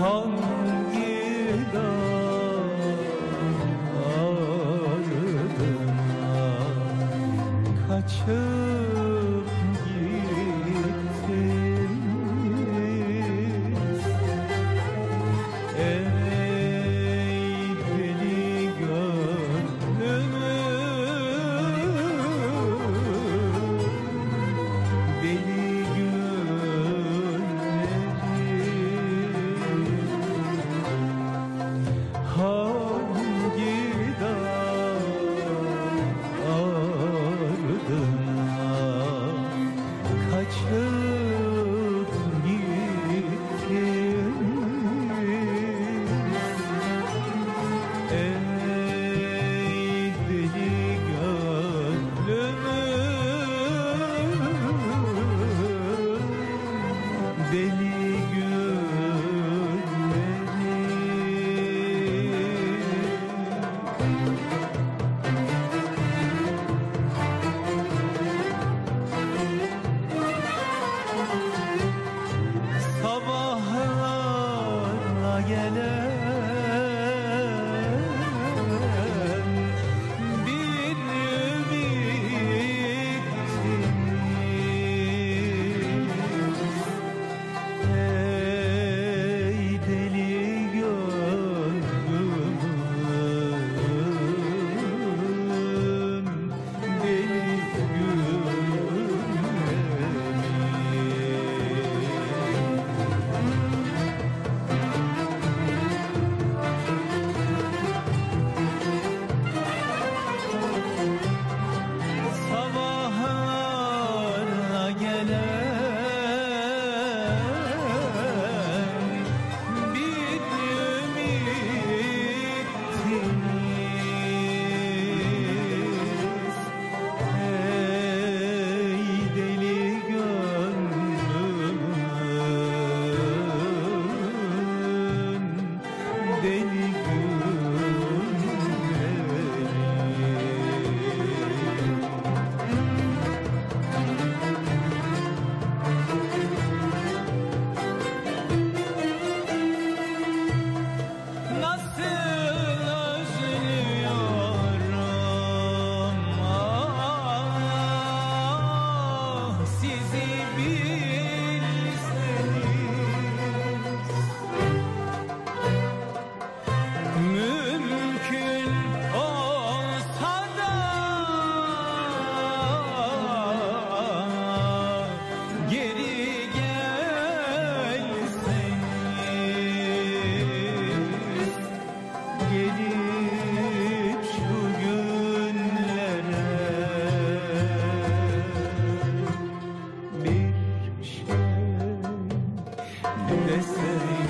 hangi dağlarına kaçıp gittiniz? Ey deli gönlümü, deli kaçıp gittiniz? Ey deli gönlümü, deli gönlümü. Sabahlara gelen bir ümittiniz. Ey deli gönlüm, deli gönlüm. Yes,